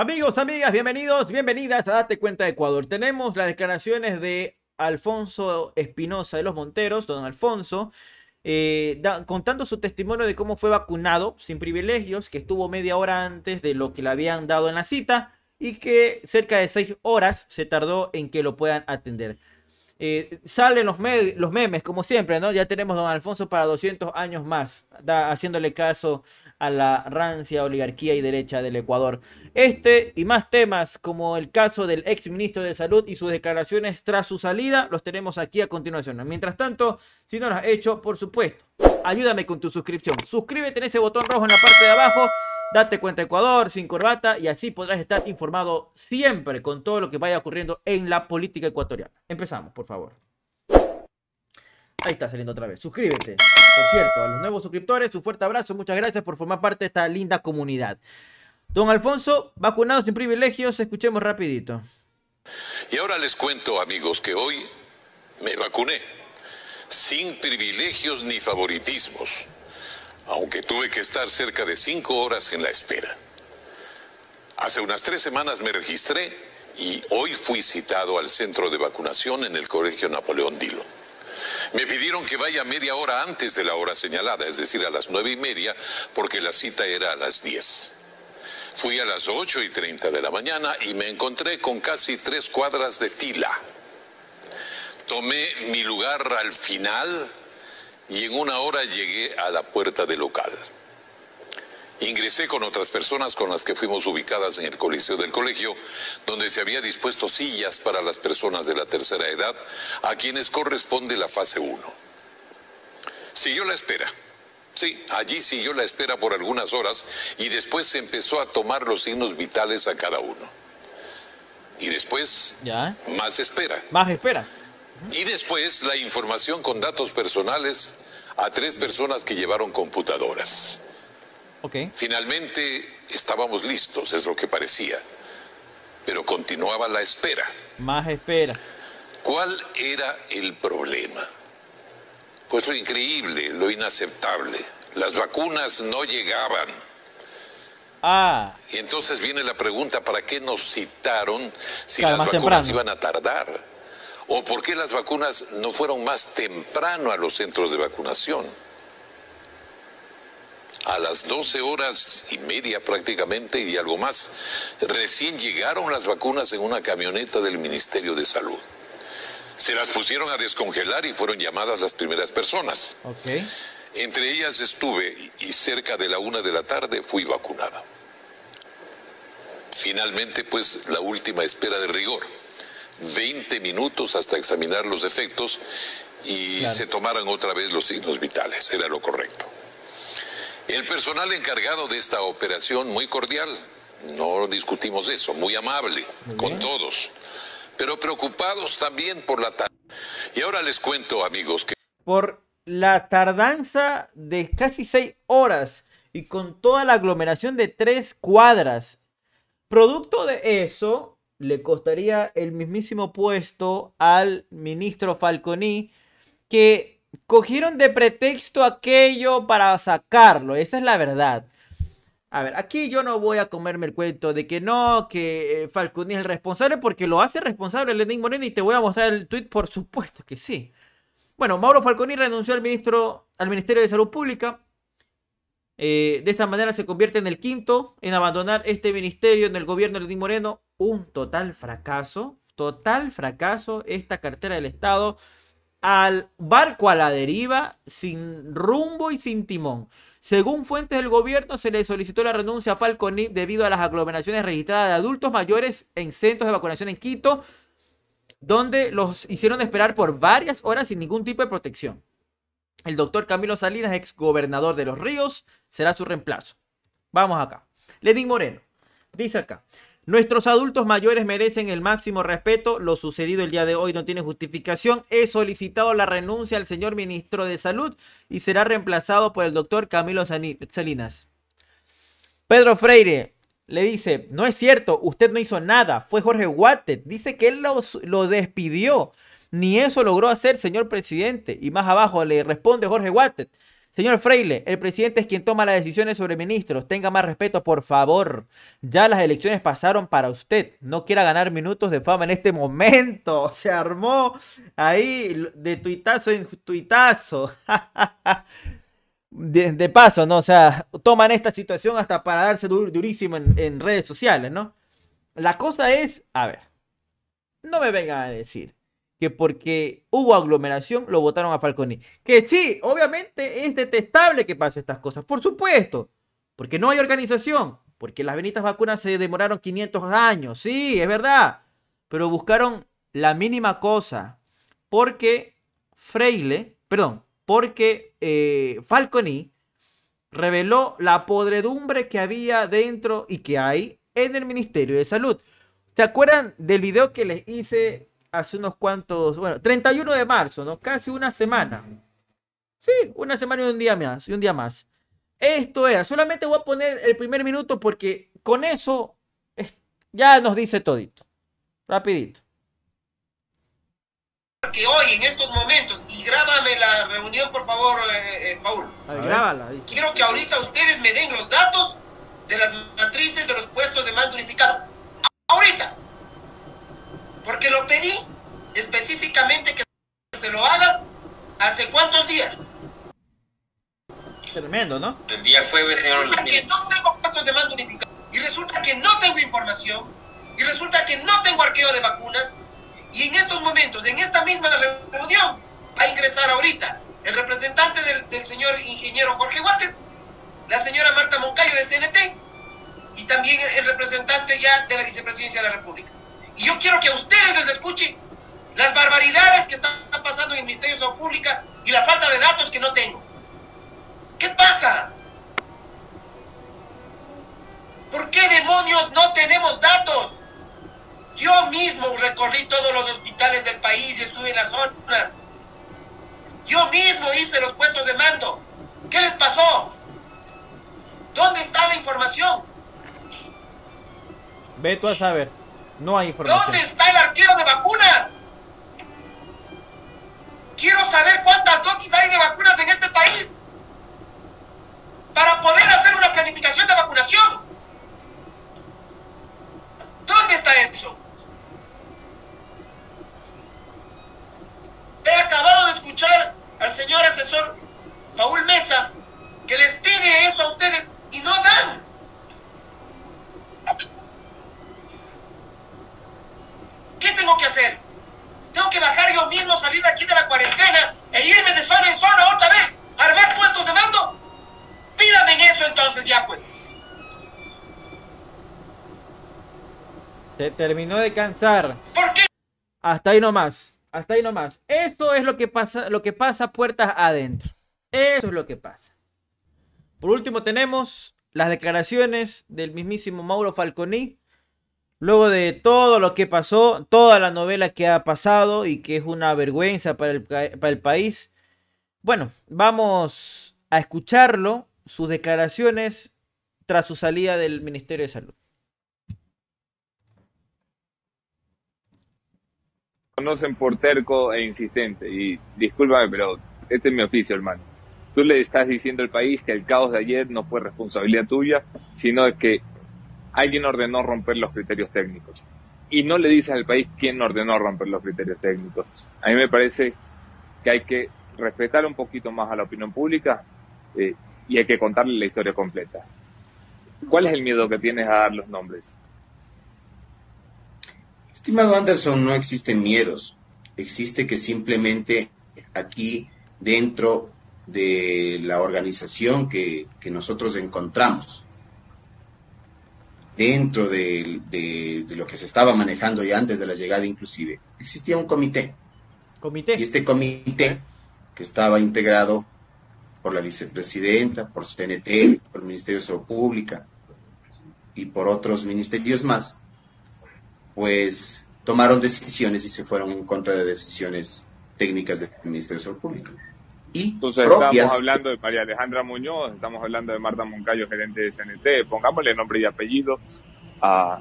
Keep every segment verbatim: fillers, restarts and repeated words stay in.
Amigos, amigas, bienvenidos, bienvenidas a Date Cuenta de Ecuador. Tenemos las declaraciones de Alfonso Espinosa de Los Monteros, don Alfonso, eh, da, contando su testimonio de cómo fue vacunado sin privilegios, que estuvo media hora antes de lo que le habían dado en la cita y que cerca de seis horas se tardó en que lo puedan atender. Eh, salen los, me los memes, como siempre, ¿no? Ya tenemos a don Alfonso para doscientos años más, da, haciéndole caso a la rancia oligarquía y derecha del Ecuador. Este y más temas, como el caso del ex ministro de Salud y sus declaraciones tras su salida, los tenemos aquí a continuación. Mientras tanto, si no lo has hecho, por supuesto, ayúdame con tu suscripción. Suscríbete en ese botón rojo en la parte de abajo. Date Cuenta Ecuador, sin corbata, y así podrás estar informado siempre con todo lo que vaya ocurriendo en la política ecuatoriana. Empezamos, por favor. Ahí está saliendo otra vez. Suscríbete. Por cierto, a los nuevos suscriptores, un fuerte abrazo. Muchas gracias por formar parte de esta linda comunidad. Don Alfonso, vacunado sin privilegios, escuchemos rapidito. Y ahora les cuento, amigos, que hoy me vacuné sin privilegios ni favoritismos, aunque tuve que estar cerca de cinco horas en la espera. Hace unas tres semanas me registré y hoy fui citado al centro de vacunación en el colegio Napoleón Dillon. Me pidieron que vaya media hora antes de la hora señalada, es decir, a las nueve y media, porque la cita era a las diez. Fui a las ocho y treinta de la mañana y me encontré con casi tres cuadras de fila. Tomé mi lugar al final y en una hora llegué a la puerta del local. Ingresé con otras personas con las que fuimos ubicadas en el coliseo del colegio, donde se había dispuesto sillas para las personas de la tercera edad, a quienes corresponde la fase uno. Siguió la espera. Sí, allí siguió la espera por algunas horas y después se empezó a tomar los signos vitales a cada uno. Y después, ¿ya? Más espera. Más espera. Y después la información con datos personales a tres personas que llevaron computadoras. Okay. Finalmente estábamos listos, es lo que parecía, pero continuaba la espera. Más espera. ¿Cuál era el problema? Pues lo increíble, lo inaceptable. Las vacunas no llegaban. Ah. Y entonces viene la pregunta, ¿para qué nos citaron si claro, las vacunas temprano. iban a tardar? ¿O por qué las vacunas no fueron más temprano a los centros de vacunación? A las doce horas y media prácticamente y algo más, recién llegaron las vacunas en una camioneta del Ministerio de Salud. Se las pusieron a descongelar y fueron llamadas las primeras personas. Okay. Entre ellas estuve y cerca de la una de la tarde fui vacunada. Finalmente, pues, la última espera de rigor. veinte minutos hasta examinar los efectos y claro. se tomaran otra vez los signos vitales, era lo correcto. El personal encargado de esta operación, muy cordial, no discutimos eso, muy amable, muy con todos, pero preocupados también por la tardanza. Y ahora les cuento, amigos, que... Por la tardanza de casi seis horas y con toda la aglomeración de tres cuadras, producto de eso... Le costaría el mismísimo puesto al ministro Falconi, que cogieron de pretexto aquello para sacarlo. Esa es la verdad. A ver, aquí yo no voy a comerme el cuento de que no, que Falconi es el responsable, porque lo hace responsable Lenín Moreno y te voy a mostrar el tuit, por supuesto que sí. Bueno, Mauro Falconi renunció al, ministro, al Ministerio de Salud Pública. Eh, de esta manera se convierte en el quinto en abandonar este ministerio en el gobierno de Lenín Moreno. Un total fracaso, total fracaso esta cartera del Estado, al barco a la deriva, sin rumbo y sin timón. Según fuentes del gobierno, se le solicitó la renuncia a Falconi debido a las aglomeraciones registradas de adultos mayores en centros de vacunación en Quito, donde los hicieron esperar por varias horas sin ningún tipo de protección. El doctor Camilo Salinas, exgobernador de Los Ríos, será su reemplazo. Vamos acá. Lenín Moreno dice acá: nuestros adultos mayores merecen el máximo respeto. Lo sucedido el día de hoy no tiene justificación. He solicitado la renuncia al señor ministro de Salud y será reemplazado por el doctor Camilo Salinas. Pedro Freire le dice: no es cierto, usted no hizo nada. Fue Jorge Wated. Dice que él los, lo despidió. Ni eso logró hacer, señor presidente. Y más abajo le responde Jorge Wated: Señor Freire, el presidente es quien toma las decisiones sobre ministros. Tenga más respeto, por favor. Ya las elecciones pasaron para usted. No quiera ganar minutos de fama en este momento. Se armó ahí de tuitazo en tuitazo. De, de paso, ¿no? O sea, toman esta situación hasta para darse dur, durísimo en, en redes sociales, ¿no? La cosa es, a ver, no me vengan a decir que porque hubo aglomeración lo votaron a Falconi. Que sí, obviamente es detestable que pase estas cosas, por supuesto, porque no hay organización, porque las benditas vacunas se demoraron quinientos años, sí, es verdad, pero buscaron la mínima cosa, porque Freire, perdón, porque eh, Falconi reveló la podredumbre que había dentro y que hay en el Ministerio de Salud. ¿Se acuerdan del video que les hice hace unos cuantos, bueno, treinta y uno de marzo, ¿no? Casi una semana. Sí, una semana y un día más, y un día más. Esto era, solamente voy a poner el primer minuto porque con eso es, ya nos dice todito. Rapidito. Que hoy, en estos momentos, y grábame la reunión, por favor, eh, eh, Paul. A ver, grábala. Dice. Quiero que ahorita ustedes me den los datos de las matrices de los puestos de mando unificado. Ahorita. Porque lo pedí específicamente que se lo hagan hace cuántos días. Tremendo, ¿no? El día jueves, señor. Resulta que no tengo puestos de mando unificado. Y resulta que no tengo información. Y resulta que no tengo arqueo de vacunas. Y en estos momentos, en esta misma reunión, va a ingresar ahorita el representante del, del señor ingeniero Jorge Wated, la señora Marta Moncayo de C N T y también el representante ya de la Vicepresidencia de la República. Y yo quiero que a ustedes les escuchen las barbaridades que están pasando en el Ministerio de Salud Pública y la falta de datos que no tengo. ¿Qué pasa? ¿Por qué demonios no tenemos datos? Yo mismo recorrí todos los hospitales del país y estuve en las zonas. Yo mismo hice los puestos de mando. ¿Qué les pasó? ¿Dónde está la información? Ve tú a saber. No hay información. ¿Dónde está el arqueo de vacunas? Quiero saber cuántas dosis hay de vacunas en este país para poder hacer una planificación de vacunación. ¿Dónde está eso? He acabado de escuchar al señor asesor Paul Mesa que les pide eso a ustedes y no dan. ¿Qué tengo que hacer? Tengo que bajar yo mismo, salir de aquí de la cuarentena e irme de zona en zona otra vez, armar puestos de mando. Pídame en eso entonces ya pues. Se terminó de cansar. ¿Por qué? Hasta ahí nomás. Hasta ahí nomás. Esto es lo que pasa, lo que pasa puertas adentro. Eso es lo que pasa. Por último tenemos las declaraciones del mismísimo Mauro Falconi. Luego de todo lo que pasó, toda la novela que ha pasado y que es una vergüenza para el, para el país. Bueno, vamos a escucharlo, sus declaraciones tras su salida del Ministerio de Salud. Conocen por terco e insistente y discúlpame, pero este es mi oficio, hermano. Tú le estás diciendo al país que el caos de ayer no fue responsabilidad tuya, sino que alguien ordenó romper los criterios técnicos. Y no le dices al país quién ordenó romper los criterios técnicos. A mí me parece que hay que respetar un poquito más a la opinión pública eh, y hay que contarle la historia completa. ¿Cuál es el miedo que tienes a dar los nombres? Estimado Anderson, no existen miedos. Existe que simplemente aquí, dentro de la organización que, que nosotros encontramos, dentro de, de, de lo que se estaba manejando ya antes de la llegada inclusive, existía un comité. ¿Comité? Y este comité, que estaba integrado por la vicepresidenta, por C N T, por el Ministerio de Salud Pública y por otros ministerios más, pues tomaron decisiones y se fueron en contra de decisiones técnicas del Ministerio de Salud Pública. Y entonces propias... estamos hablando de María Alejandra Muñoz, estamos hablando de Marta Moncayo, gerente de C N T, pongámosle nombre y apellido a,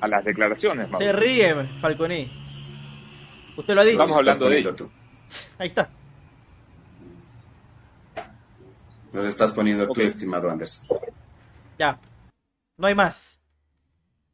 a las declaraciones. Mauro. Se ríe, Falconi. Usted lo ha dicho. Estamos hablando de ello. Ahí está. Nos estás poniendo okay. Tú, estimado Anderson. Ya, no hay más.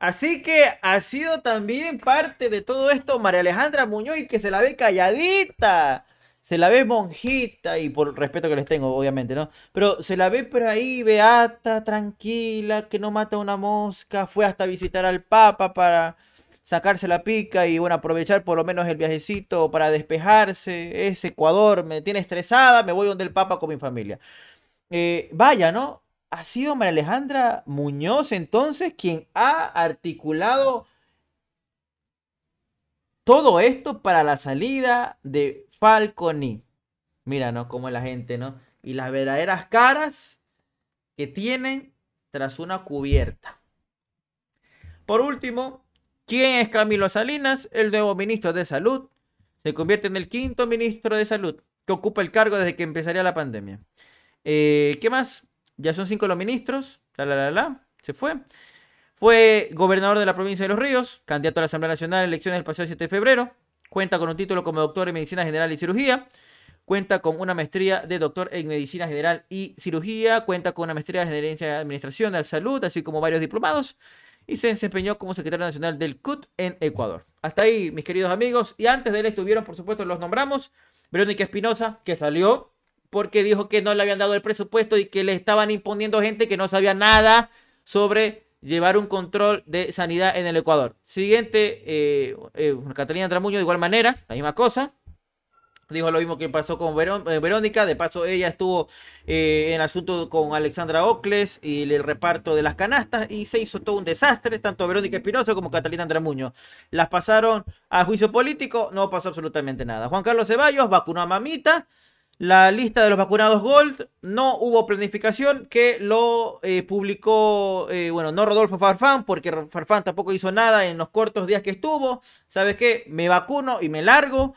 Así que ha sido también parte de todo esto María Alejandra Muñoz, y que se la ve calladita, se la ve monjita, y por respeto que les tengo, obviamente, ¿no? Pero se la ve por ahí beata, tranquila, que no mata una mosca, fue hasta visitar al Papa para sacarse la pica y, bueno, aprovechar por lo menos el viajecito para despejarse. Es Ecuador, me tiene estresada, me voy donde el Papa con mi familia. Eh, vaya, ¿no? Ha sido María Alejandra Muñoz, entonces, quien ha articulado todo esto para la salida de Falconi. Mira, ¿no? Como la gente, ¿no? Y las verdaderas caras que tienen tras una cubierta. Por último, ¿quién es Camilo Salinas? El nuevo ministro de Salud. Se convierte en el quinto ministro de Salud, que ocupa el cargo desde que empezaría la pandemia. Eh, ¿Qué más? Ya son cinco los ministros. La, la, la, la. Se fue. Fue gobernador de la provincia de Los Ríos, candidato a la Asamblea Nacional en elecciones del pasado siete de febrero. Cuenta con un título como doctor en Medicina General y Cirugía. Cuenta con una maestría de doctor en Medicina General y Cirugía. Cuenta con una maestría en Gerencia de Administración de la Salud, así como varios diplomados. Y se desempeñó como secretario nacional del C U T en Ecuador. Hasta ahí, mis queridos amigos. Y antes de él estuvieron, por supuesto, los nombramos. Verónica Espinosa, que salió porque dijo que no le habían dado el presupuesto y que le estaban imponiendo gente que no sabía nada sobre llevar un control de sanidad en el Ecuador. Siguiente, eh, eh, Catalina Andramuño, de igual manera, la misma cosa. Dijo lo mismo que pasó con Verón, eh, Verónica. De paso, ella estuvo eh, en asunto con Alexandra Ocles y el reparto de las canastas, y se hizo todo un desastre, tanto Verónica Espinosa como Catalina Andramuño. Las pasaron a juicio político, no pasó absolutamente nada. Juan Carlos Ceballos vacunó a mamita. La lista de los vacunados Gold, no hubo planificación, que lo eh, publicó, eh, bueno, no Rodolfo Farfán, porque Farfán tampoco hizo nada en los cortos días que estuvo. ¿Sabes qué? Me vacuno y me largo.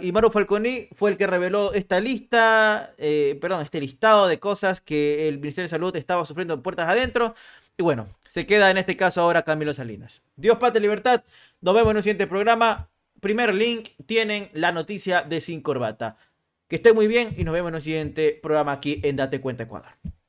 Y Mauro Falconi fue el que reveló esta lista, eh, perdón, este listado de cosas que el Ministerio de Salud estaba sufriendo en puertas adentro. Y bueno, se queda en este caso ahora Camilo Salinas. Dios, patria, libertad. Nos vemos en un siguiente programa. Primer link, tienen la noticia de Sin Corbata. Que esté muy bien y nos vemos en el siguiente programa aquí en Date Cuenta Ecuador.